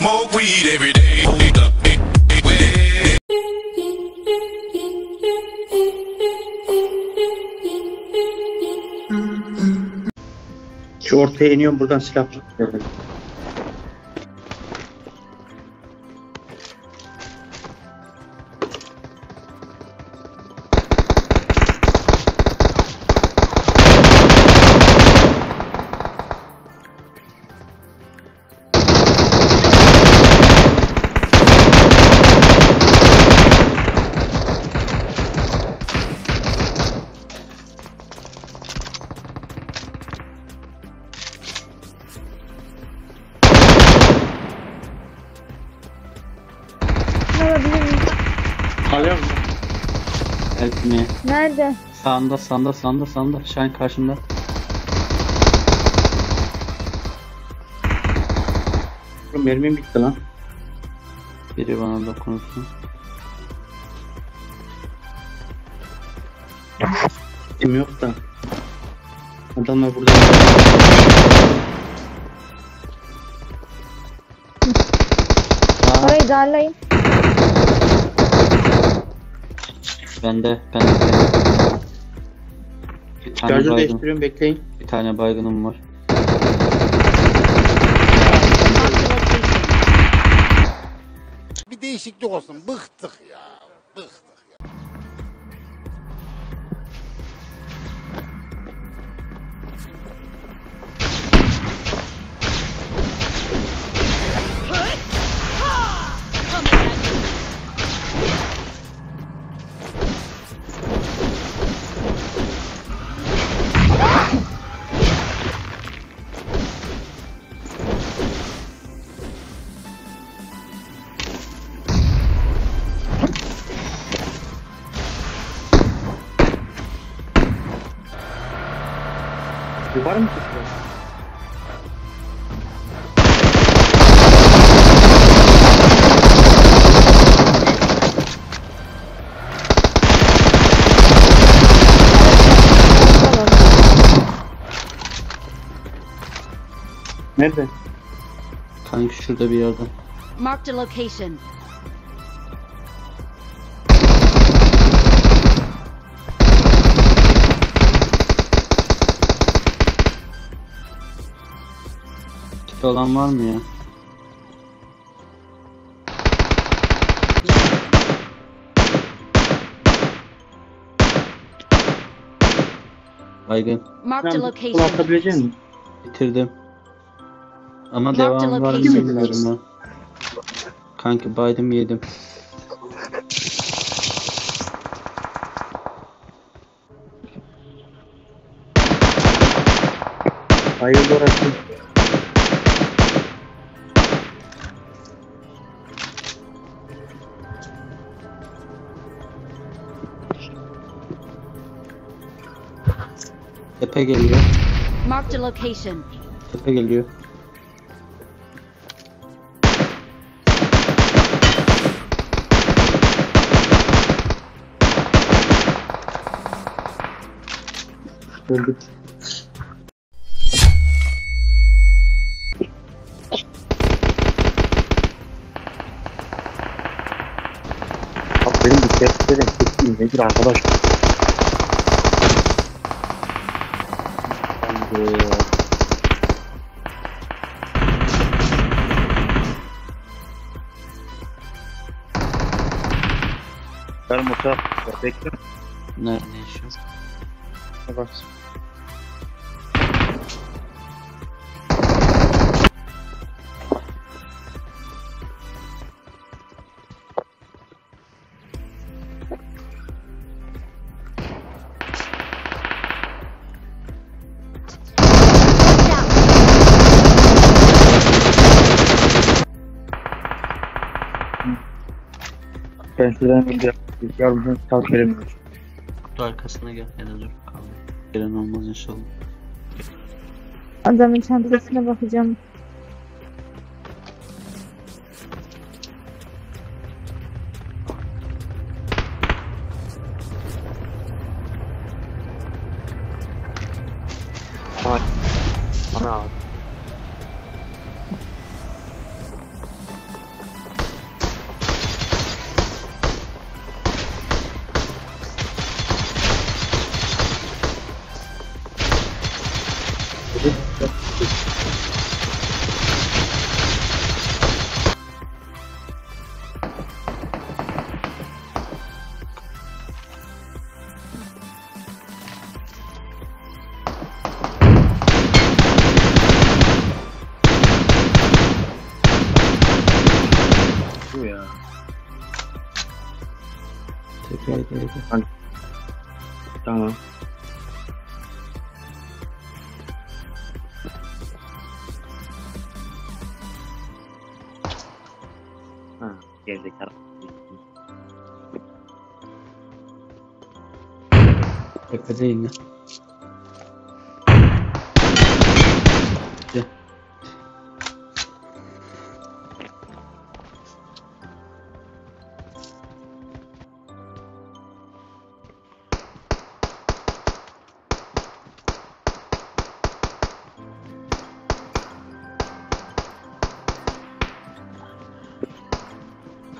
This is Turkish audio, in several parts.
smoke weed every day. Şu ortaya iniyorum, buradan silah tutuyorum. Alıyor musun? Help me. Nerede? Sağında. Şahin karşında. Mermim bitti lan. Biri bana dokunsun. Kim yok da. Adamlar burada. Orayı darlayın. Bende. Bir tane şarjı değiştiriyorum, bekleyin. Bir tane baygınım var. Bir değişiklik olsun, bıktık ya. Var mı tutuyor? Nerede? Kanka şurada bir yerde. Mark the location. Olan var mı ya? Baygın. Bunu atabilecek misin? Bitirdim. Ama devam var mı? Kanka baydım yedim. Hayırlı olsun. Tepe geliyor. Mark the location. Tepe geliyor. Öldü. Bak benim bir tepkiden çektiğim nedir arkadaş? Ben motor bekliyorum. Nerede yaşıyorsun? Bak. Ben şuradan bir yardımcının kalk veremiyorum. Kutu arkasına gel, en olur kaldı. Gelen olmaz inşallah. Adamın çantasına bakacağım. Ana. Thing. Yeah.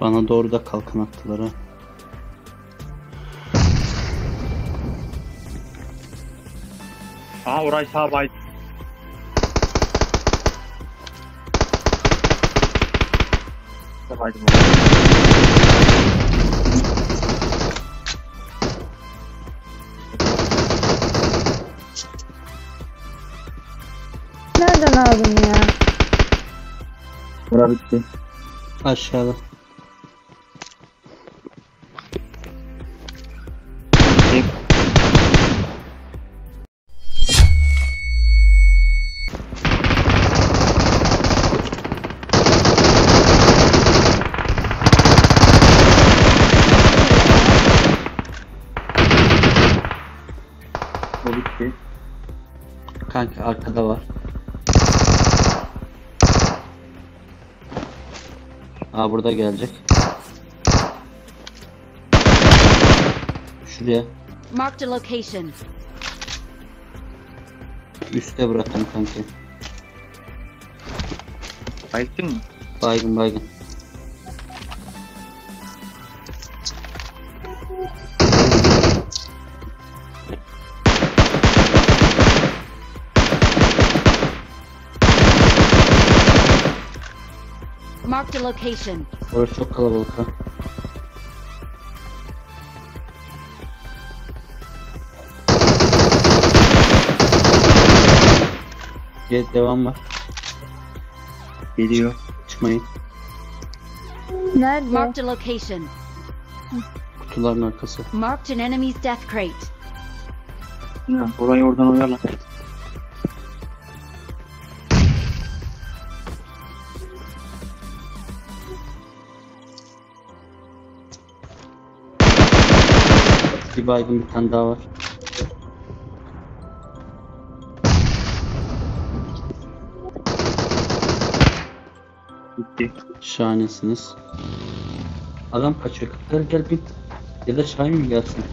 Bana doğru da kalkan attılar ha. Aha oray sağa bay. Baydım nereden aldın ya? Bura bitti. Aşağıda. O bitti. Kanka arkada var. Aa burada gelecek. Şuraya. Marked a location. Üste bırakın kanki. Baygın mı? Baygın baygın. Marked a location. Orası çok kalabalık ha. Evet devam var. Geliyor. Çıkmayın. Nerede? Marked a location. Kutuların arkası. Marked an enemy's death crate. Ya orayı oradan uyarlar. Bir baygın bir tane daha var. Bitti. Şahanesiniz. Adam kaçıyor. Gel gel bit. Ya da Şahin mi gelsin?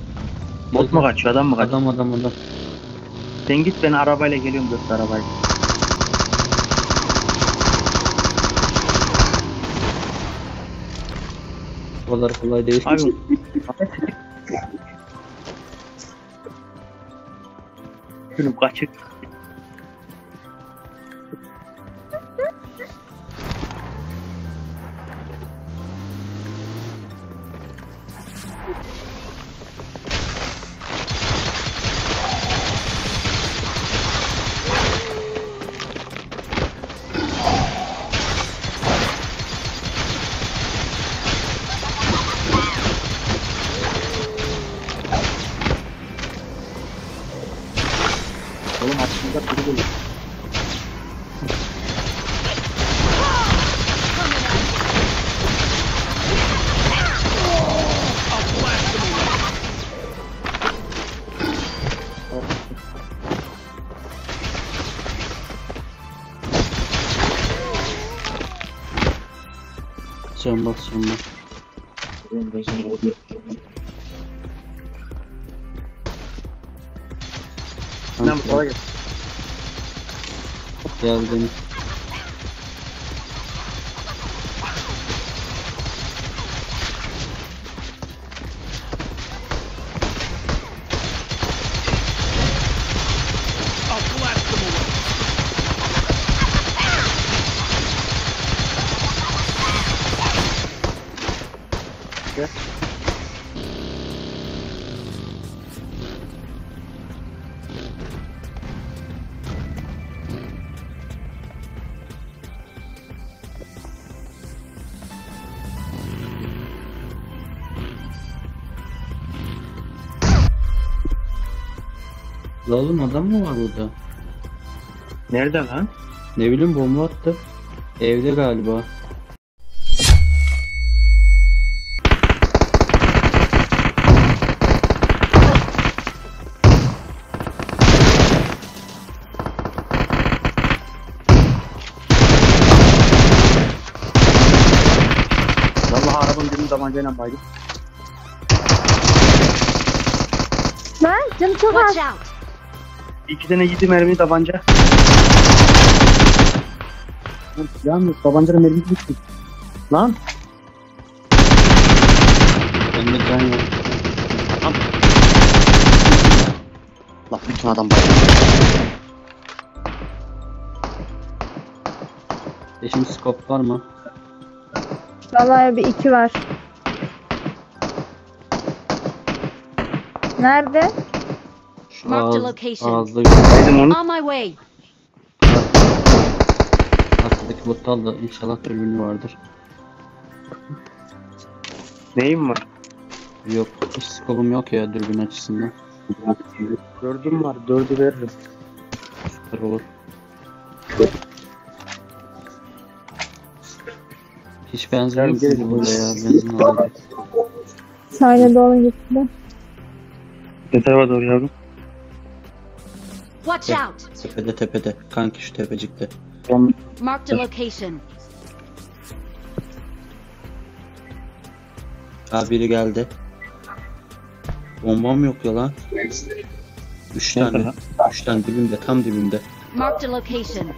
Bot mu kaçıyor? Adam mı kaçıyor? Adam. Sen git ben arabayla geliyorum dört arabayla. O kadar kolay değil. Abi. Şunu kaçık. Oğlum açımda biri geliyor. Samba. Target. Geldim. La oğlum adam mı var burada? Nerede lan? Ne bileyim, bomba attı. Evde galiba. Vallahi arabanın birini damancayla baydım. Lan canım çok az. İki tane yedi mermi tabanca. Yalnız tabancanın mermisi bitti. Lan. Ben de can yok. Lan. Lan bütün adam bak. Şimdi scope var mı? Vallahi bir iki var. Nerede? Mark the location. On my way. Arkadaki botta da inşallah ölümlü vardır. Neyim var? Yok, hiç skolum yok ya dürbün açısından. Dördüm var, dördü veririm. Süper olur. Hiç benzer misiniz burada ya? Benzin aldım. Sahnede olan gitti. Ne tarafa doğru yavrum? Watch out. Tepede. Kanki şu tepecikte. Mark the location. Abi biri geldi. Bombam yok ya lan. 3 tane dibimde, tam dibimde. Mark the location.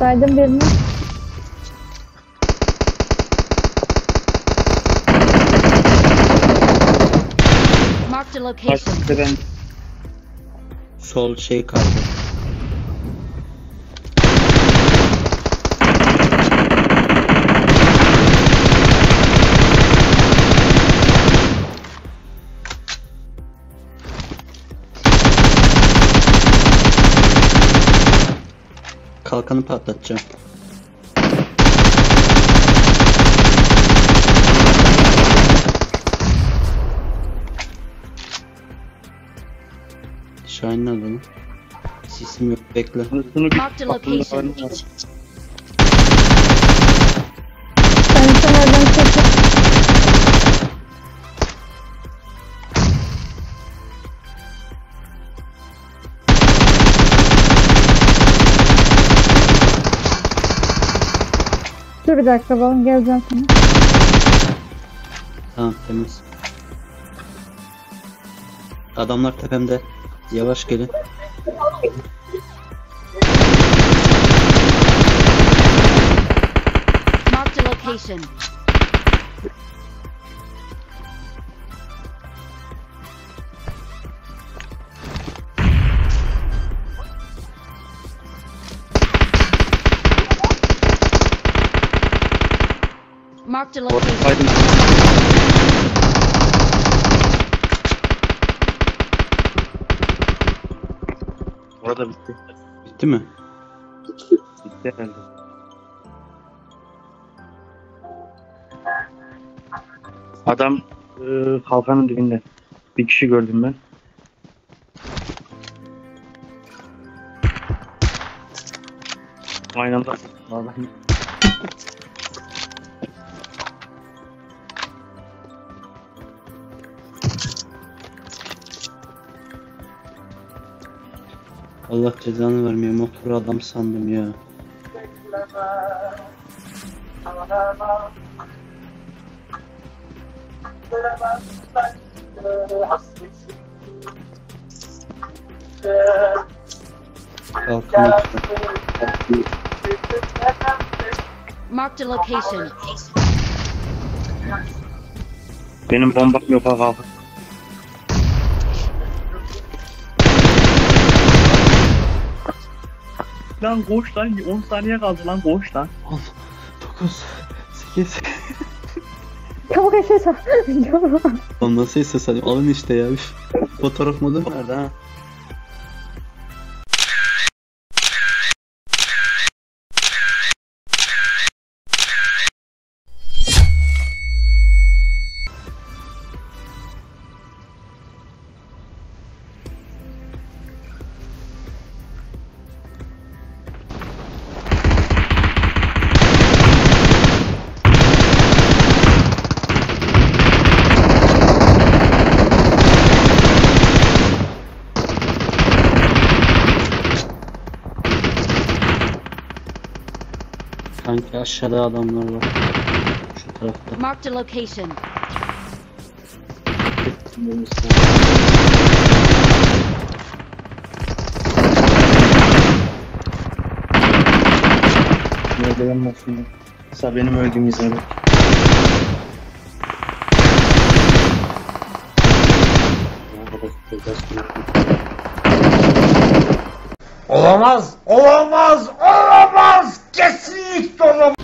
Verdim birini. Mark the location. Ben. Sol şey kaldı. Kalkanı patlatacağım. Şahin ne lan? Sisim yok, bekle. Dur bir dakika balım, geleceğim sana. Tamam, temiz. Adamlar tepemde. Yavaş gelin. Mark the location. Mark the location. Orada bitti. Bitti mi? Bitti herhalde. Adam kalkanın dibinde. Bir kişi gördüm ben. Aynen. Allah cezanı vermiyor, motor adam sandım ya. Marked a location. Benim bombam yok abi. Lan koş lan, 10 saniye kaldı lan, koş lan. 10, 9, 8. Çabuk eşeğe. Lan nasıl istesen alın işte ya. Fotoğraf modu nerede ha? Sanki aşağıda adamlar var. Şu tarafta. Marked a location. Nerede yanmasın? Mesela benim öldüğüm izledim. Olamaz! Olamaz! Olamaz! Kesinlikle olamaz!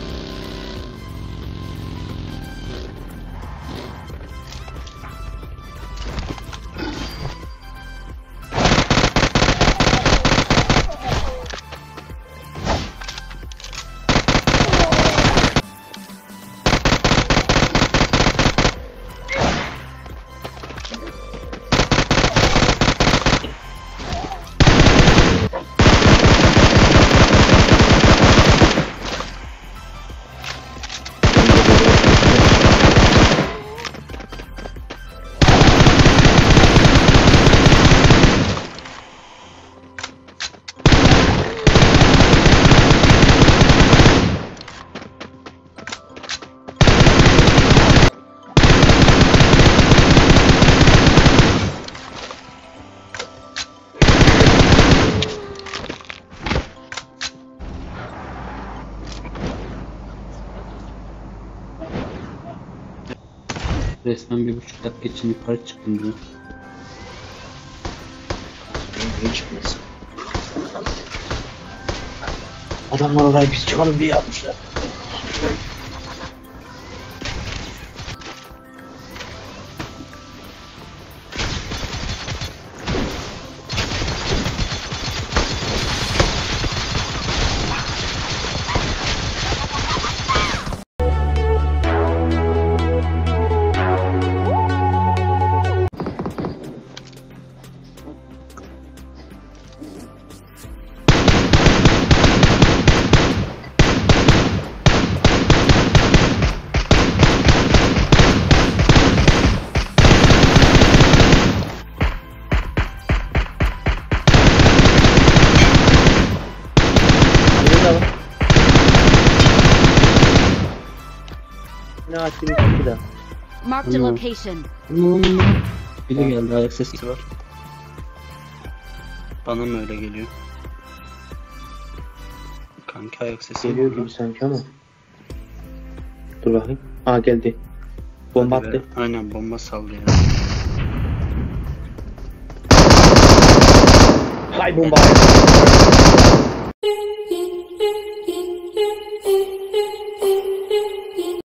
Resmen 1,5 dakika için yukarı çıktım diyor. Niye çıkmasın? Adamlar oraya biz çıkalım diye yapmışlar. Marked a location. Biri geldi, ayak sesi var. Bana mı öyle geliyor? Kanka ayak sesi geliyor gibi sanki ama. Dur bakayım. Aa geldi. Bomba attı. Aynen bomba sallıyor. Hay bomba.